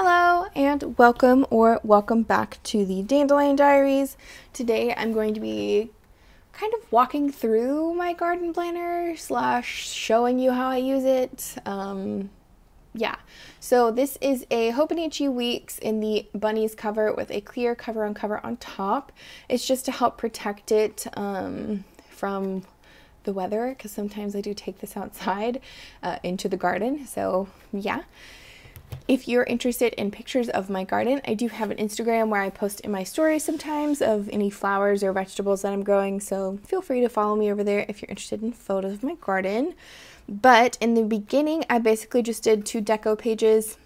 Hello and welcome back to the Dandelion Diaries. Today I'm going to be kind of walking through my garden planner slash showing you how I use it. Yeah, so this is a Hobonichi Weeks in the Bunnies cover with a clear cover on top. It's just to help protect it from the weather, because sometimes I do take this outside into the garden, so yeah. If you're interested in pictures of my garden, I do have an Instagram where I post in my stories sometimes of any flowers or vegetables that I'm growing, so feel free to follow me over there if you're interested in photos of my garden. But in the beginning, I basically just did 2 deco pages.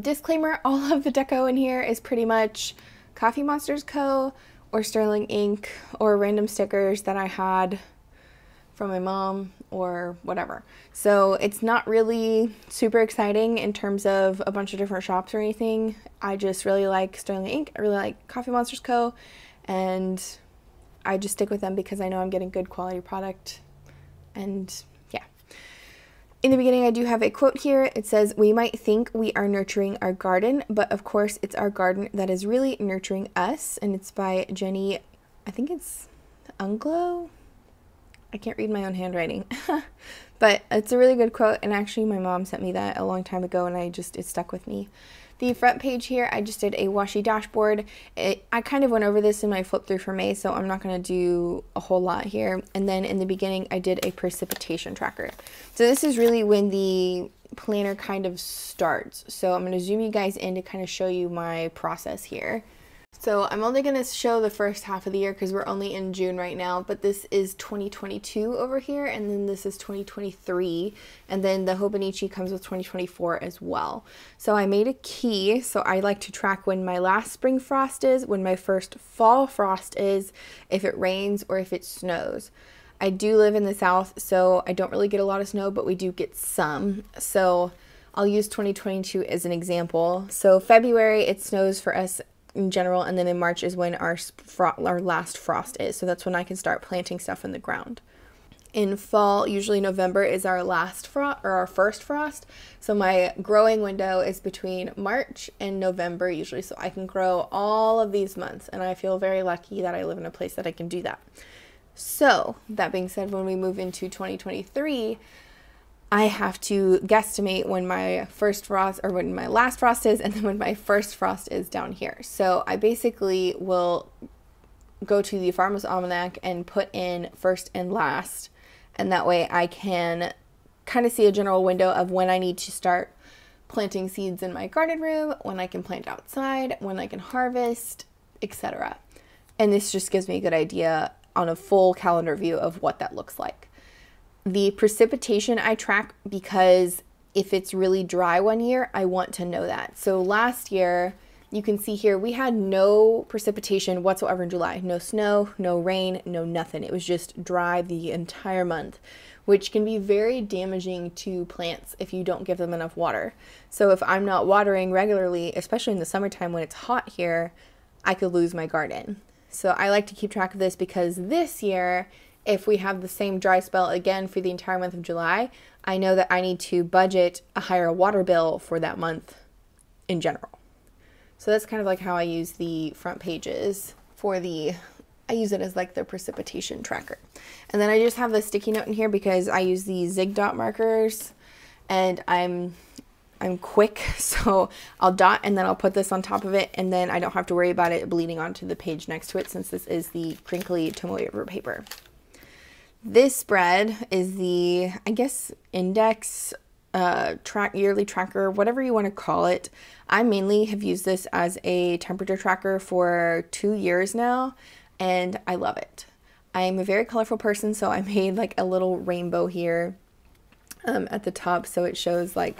Disclaimer, all of the deco in here is pretty much Coffee Monsters Co. or Sterling Ink or random stickers that I had from my mom or whatever. So it's not really super exciting in terms of a bunch of different shops or anything. I just really like Sterling Ink. I really like Coffee Monsters Co. And I just stick with them because I know I'm getting good quality product. And yeah. In the beginning, I do have a quote here. It says, "We might think we are nurturing our garden, but of course it's our garden that is really nurturing us." And it's by Jenny, I think it's Unglo? I can't read my own handwriting, but it's a really good quote, and actually my mom sent me that a long time ago, and it stuck with me. The front page here, I just did a washi dashboard. I kind of went over this in my flip through for May, so I'm not going to do a whole lot here. And then in the beginning, I did a precipitation tracker. So this is really when the planner kind of starts. So I'm going to zoom you guys in to kind of show you my process here. So I'm only going to show the first half of the year because we're only in June right now, but this is 2022 over here, and then this is 2023, and then the Hobonichi comes with 2024 as well. So I made a key, so I like to track when my last spring frost is, when my first fall frost is, if it rains, or if it snows. I do live in the south, so I don't really get a lot of snow, but we do get some, so I'll use 2022 as an example. So February, it snows for us in general, and then in March is when our last frost is, so that's when I can start planting stuff in the ground. In fall, usually November is our last frost, or our first frost, so my growing window is between March and November usually, so I can grow all of these months, and I feel very lucky that I live in a place that I can do that. So that being said, when we move into 2023, I have to guesstimate when my first frost, or when my last frost is, and then when my first frost is down here. So I basically will go to the Farmer's Almanac and put in first and last, and that way I can kind of see a general window of when I need to start planting seeds in my garden room, when I can plant outside, when I can harvest, etc. And this just gives me a good idea on a full calendar view of what that looks like. The precipitation I track because if it's really dry one year, I want to know that. So last year, you can see here, we had no precipitation whatsoever in July. No snow, no rain, no nothing. It was just dry the entire month, which can be very damaging to plants if you don't give them enough water. So if I'm not watering regularly, especially in the summertime when it's hot here, I could lose my garden. So I like to keep track of this because this year, if we have the same dry spell again for the entire month of July, I know that I need to budget a higher water bill for that month in general. So that's kind of like how I use the front pages for the, I use it as like the precipitation tracker. And then I just have the sticky note in here because I use the Zig Dot markers, and I'm quick, so I'll dot and then I'll put this on top of it, and then I don't have to worry about it bleeding onto the page next to it since this is the crinkly Tomoe River paper. This spread is the, I guess, index, yearly tracker, whatever you want to call it. I mainly have used this as a temperature tracker for 2 years now, and I love it. I'm a very colorful person, so I made like a little rainbow here at the top, so it shows like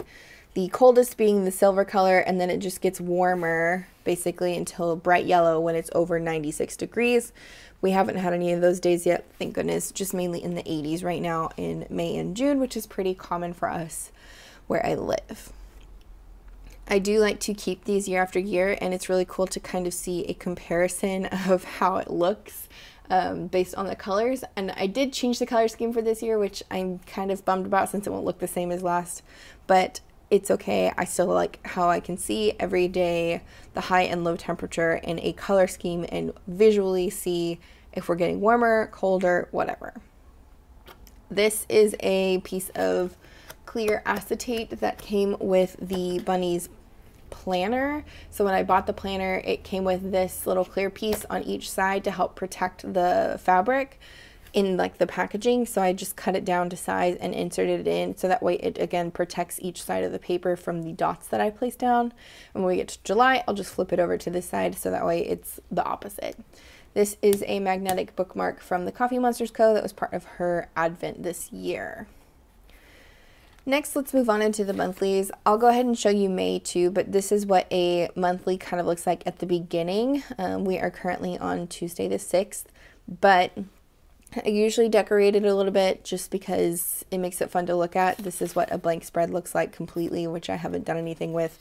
the coldest being the silver color, and then it just gets warmer basically until bright yellow when it's over 96 degrees. We haven't had any of those days yet, thank goodness, just mainly in the 80s right now in May and June, which is pretty common for us where I live. I do like to keep these year after year, and it's really cool to kind of see a comparison of how it looks based on the colors. And I did change the color scheme for this year, which I'm kind of bummed about since it won't look the same as last, but it's okay. I still like how I can see every day the high and low temperature in a color scheme and visually see if we're getting warmer, colder, whatever. This is a piece of clear acetate that came with the bunny's planner. So when I bought the planner, it came with this little clear piece on each side to help protect the fabric in like the packaging. So I just cut it down to size and inserted it in, so that way it again protects each side of the paper from the dots that I place down. And when we get to July, I'll just flip it over to this side, so that way it's the opposite. This is a magnetic bookmark from the Coffee Monsters Co. that was part of her advent this year. Next, let's move on into the monthlies. I'll go ahead and show you May too, but this is what a monthly kind of looks like at the beginning. We are currently on Tuesday the 6th, but I usually decorate it a little bit just because it makes it fun to look at. This is what a blank spread looks like completely, which I haven't done anything with.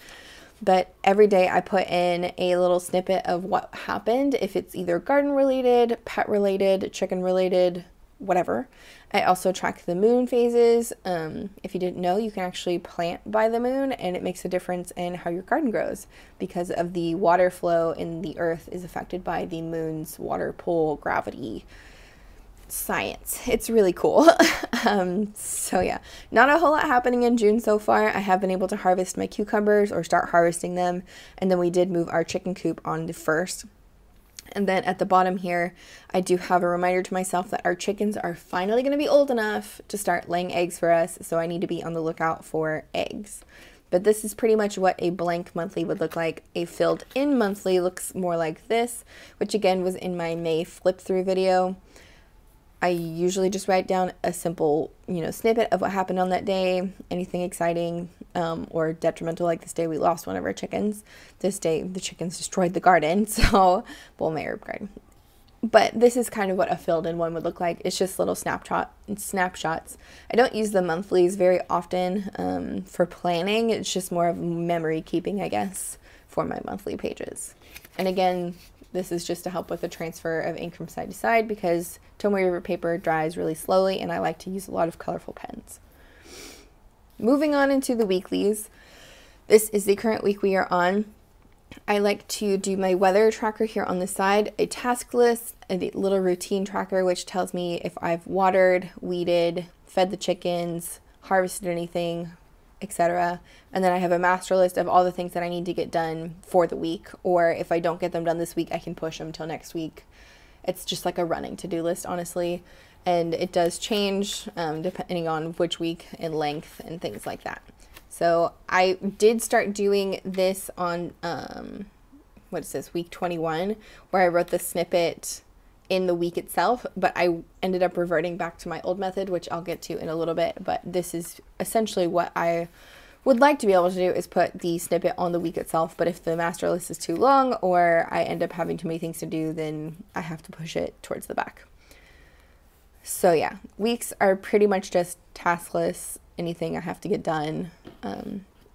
But every day I put in a little snippet of what happened, if it's either garden related, pet related, chicken related, whatever. I also track the moon phases. If you didn't know, you can actually plant by the moon, and it makes a difference in how your garden grows because of the water flow in the earth is affected by the moon's water pull gravity. Science. It's really cool. So yeah, not a whole lot happening in June so far. I have been able to harvest my cucumbers or start harvesting them, and then we did move our chicken coop on the 1st. And then at the bottom here, I do have a reminder to myself that our chickens are finally going to be old enough to start laying eggs for us, so I need to be on the lookout for eggs. But this is pretty much what a blank monthly would look like. A filled in monthly looks more like this, which again was in my May flip through video. I usually just write down a simple, snippet of what happened on that day, anything exciting or detrimental, like this day we lost one of our chickens. This day the chickens destroyed the garden, so, well, my herb garden. But this is kind of what a filled-in one would look like. It's just little snapshots. I don't use the monthlies very often for planning. It's just more of memory keeping, I guess, for my monthly pages. And again, this is just to help with the transfer of ink from side to side because Tomoe River paper dries really slowly and I like to use a lot of colorful pens. Moving on into the weeklies. This is the current week we are on. I like to do my weather tracker here on the side, a task list, a little routine tracker which tells me if I've watered, weeded, fed the chickens, harvested anything, etc. And then I have a master list of all the things that I need to get done for the week, or if I don't get them done this week, I can push them till next week. It's just like a running to-do list, honestly, and it does change depending on which week and length and things like that. So I did start doing this on what is this, week 21, where I wrote the snippet in the week itself, but I ended up reverting back to my old method, which I'll get to in a little bit. But this is essentially what I would like to be able to do, is put the snippet on the week itself. But if the master list is too long or I end up having too many things to do, then I have to push it towards the back. So yeah, weeks are pretty much just task lists, anything I have to get done,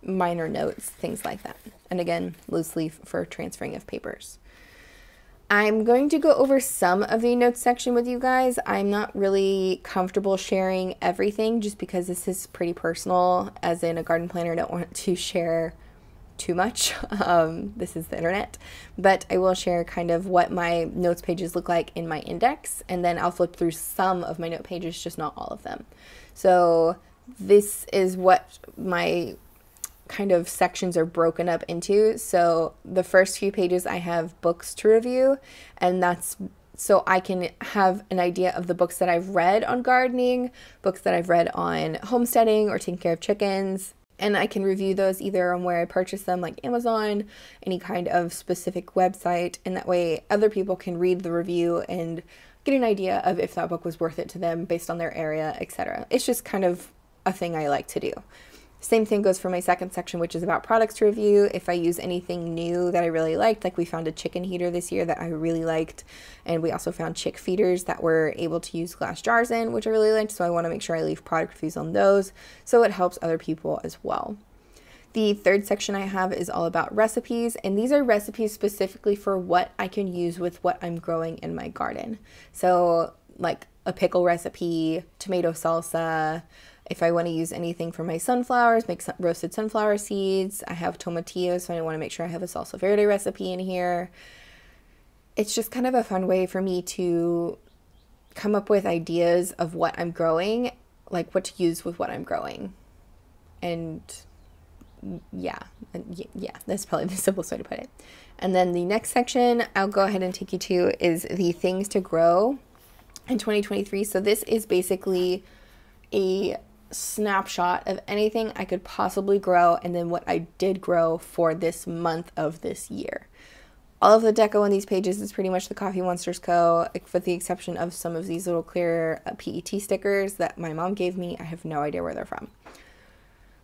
minor notes, things like that. And again, loose leaf for transferring of papers. I'm going to go over some of the notes section with you guys. I'm not really comfortable sharing everything just because this is pretty personal. As in a garden planner, I don't want to share too much. This is the internet. But I will share kind of what my notes pages look like in my index. And then I'll flip through some of my note pages, just not all of them. So this is what my kind of sections are broken up into. So the first few pages I have books to review, and that's so I can have an idea of the books that I've read on gardening, books that I've read on homesteading or taking care of chickens, and I can review those either on where I purchased them, like Amazon, any kind of specific website, and that way other people can read the review and get an idea of if that book was worth it to them based on their area, etc. It's just kind of a thing I like to do. Same thing goes for my second section, which is about products to review. If I use anything new that I really liked, like we found a chicken heater this year that I really liked, and we also found chick feeders that we're able to use glass jars in, which I really liked, so I want to make sure I leave product reviews on those so it helps other people as well. The third section I have is all about recipes, and these are recipes specifically for what I can use with what I'm growing in my garden. So like a pickle recipe, tomato salsa, If I want to use anything for my sunflowers, make roasted sunflower seeds. I have tomatillos, so I want to make sure I have a salsa verde recipe in here. It's just kind of a fun way for me to come up with ideas of what I'm growing, like what to use with what I'm growing. And yeah, that's probably the simplest way to put it. And then the next section I'll go ahead and take you to is the things to grow in 2023. So this is basically a snapshot of anything I could possibly grow and then what I did grow for this month of this year. All of the deco on these pages is pretty much the Coffee Monsters Co., with the exception of some of these little clear PET stickers that my mom gave me. I have no idea where they're from.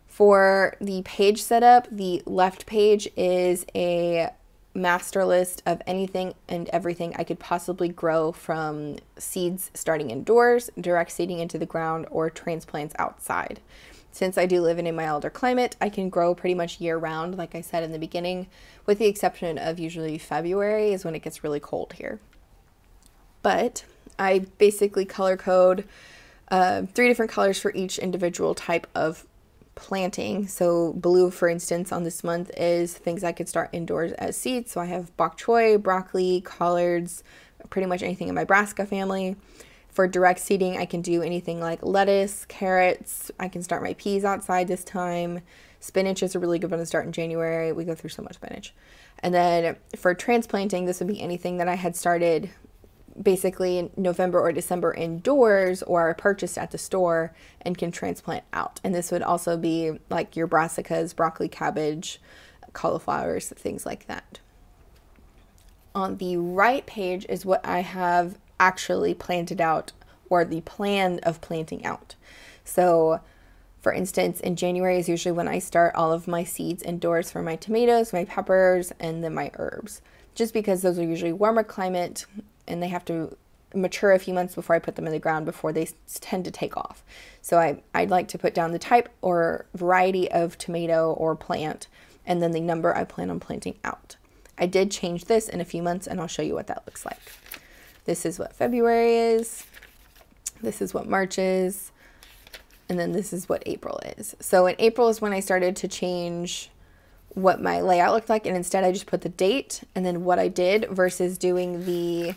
For the page setup, the left page is a master list of anything and everything I could possibly grow, from seeds starting indoors, direct seeding into the ground, or transplants outside. Since I do live in a milder climate, I can grow pretty much year-round, like I said in the beginning, with the exception of usually February is when it gets really cold here. But I basically color code 3 different colors for each individual type of planting. So blue, for instance, on this month is things I could start indoors as seeds. So I have bok choy, broccoli, collards, pretty much anything in my brassica family. For direct seeding, I can do anything like lettuce, carrots. I can start my peas outside this time. Spinach is a really good one to start in January. We go through so much spinach. And then for transplanting, this would be anything that I had started basically in November or December indoors, or purchased at the store and can transplant out. And this would also be like your brassicas, broccoli, cabbage, cauliflowers, things like that. On the right page is what I have actually planted out, or the plan of planting out. So for instance, in January is usually when I start all of my seeds indoors for my tomatoes, my peppers, and then my herbs, just because those are usually warmer climate and they have to mature a few months before I put them in the ground, before they tend to take off. So I'd like to put down the type or variety of tomato or plant, and then the number I plan on planting out. I did change this in a few months and I'll show you what that looks like. This is what February is, this is what March is, and then this is what April is. So in April is when I started to change what my layout looked like, and instead I just put the date and then what I did, versus doing the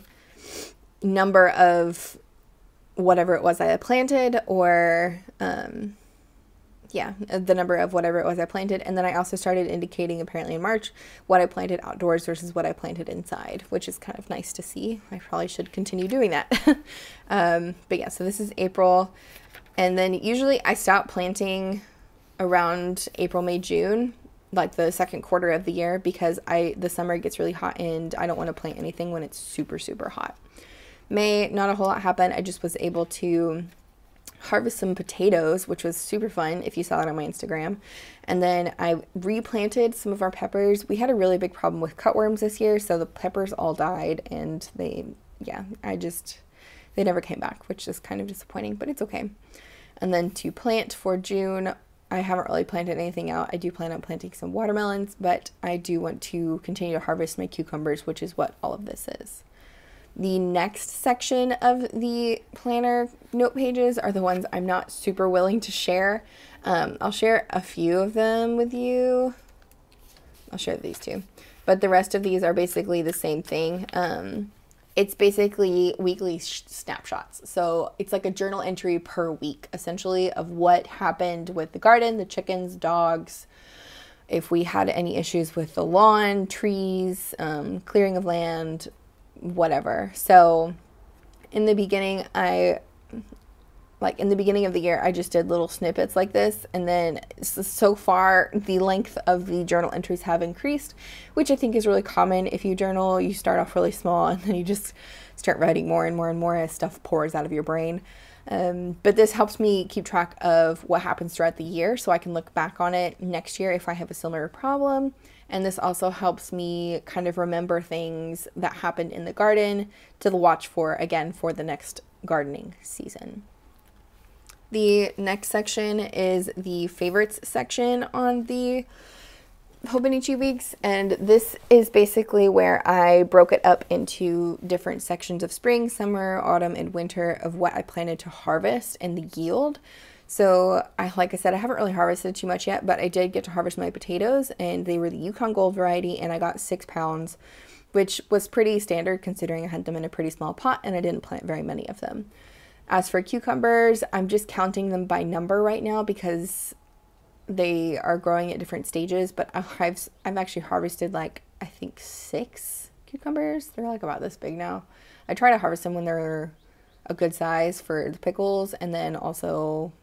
number of whatever it was I had planted, or yeah, the number of whatever it was I planted. And then I also started indicating, apparently in March, what I planted outdoors versus what I planted inside, which is kind of nice to see. I probably should continue doing that. But yeah, so this is April. And then usually I stop planting around April, May, June, like the second quarter of the year, because the summer gets really hot and I don't want to plant anything when it's super, super hot. May, not a whole lot happened. I just was able to harvest some potatoes, which was super fun, if you saw that on my Instagram. And then I replanted some of our peppers. We had a really big problem with cutworms this year, so the peppers all died, and they never came back, which is kind of disappointing, but it's okay. And then to plant for June, I haven't really planted anything out. I do plan on planting some watermelons, but I do want to continue to harvest my cucumbers, which is what all of this is. The next section of the planner note pages are the ones I'm not super willing to share. I'll share a few of them with you. I'll share these two, but the rest of these are basically the same thing. It's basically weekly snapshots. So it's like a journal entry per week, essentially, of what happened with the garden, the chickens, dogs, if we had any issues with the lawn, trees, clearing of land, whatever. So in the beginning, in the beginning of the year, I just did little snippets like this. And then so far, the length of the journal entries have increased, which I think is really common. If you journal, you start off really small and then you just start writing more and more and more as stuff pours out of your brain. But this helps me keep track of what happens throughout the year, so I can look back on it next year if I have a similar problem. And this also helps me kind of remember things that happened in the garden to watch for, again, for the next gardening season. The next section is the favorites section on the Hobonichi Weeks, and this is basically where I broke it up into different sections of spring, summer, autumn, and winter of what I planted to harvest and the yield. So, like I said, I haven't really harvested too much yet, but I did get to harvest my potatoes, and they were the Yukon Gold variety, and I got 6 pounds, which was pretty standard considering I had them in a pretty small pot and I didn't plant very many of them. As for cucumbers, I'm just counting them by number right now because they are growing at different stages, but I've actually harvested, like, I think 6 cucumbers. They're like about this big now. I try to harvest them when they're a good size for the pickles and then also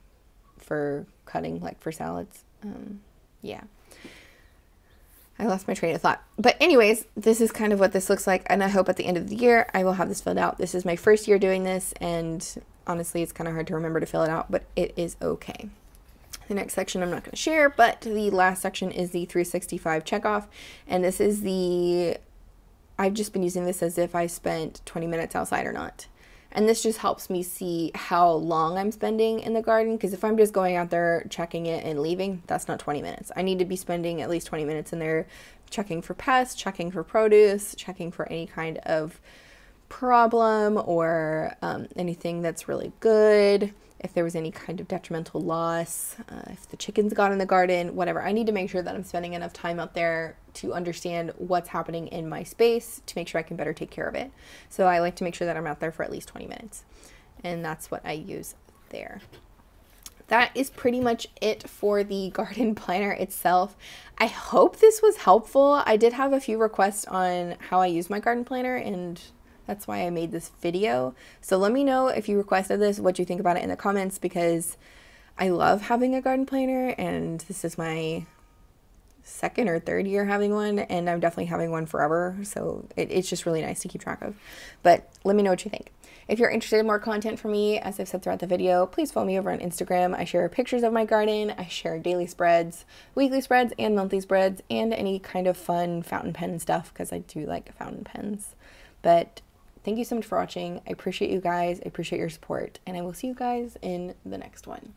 for cutting, like for salads. Yeah, I lost my train of thought, but anyways, this is kind of what this looks like, and I hope at the end of the year I will have this filled out. This is my first year doing this, and honestly it's kind of hard to remember to fill it out, but it is okay. The next section I'm not going to share, but the last section is the 365 checkoff, and this is the, I've just been using this as if I spent 20 minutes outside or not. And this just helps me see how long I'm spending in the garden, because if I'm just going out there checking it and leaving, that's not 20 minutes. I need to be spending at least 20 minutes in there checking for pests, checking for produce, checking for any kind of problem or anything that's really good, if there was any kind of detrimental loss, if the chickens got in the garden, whatever. I need to make sure that I'm spending enough time out there to understand what's happening in my space to make sure I can better take care of it. So I like to make sure that I'm out there for at least 20 minutes. And that's what I use there. That is pretty much it for the garden planner itself. I hope this was helpful. I did have a few requests on how I use my garden planner, and that's why I made this video. So let me know if you requested this, what you think about it in the comments, because I love having a garden planner, and this is my second or third year having one, and I'm definitely having one forever. So it's just really nice to keep track of. But let me know what you think. If you're interested in more content from me, as I've said throughout the video, please follow me over on Instagram. I share pictures of my garden. I share daily spreads, weekly spreads, and monthly spreads, and any kind of fun fountain pen stuff, because I do like fountain pens. But thank you so much for watching. I appreciate you guys. I appreciate your support. And I will see you guys in the next one.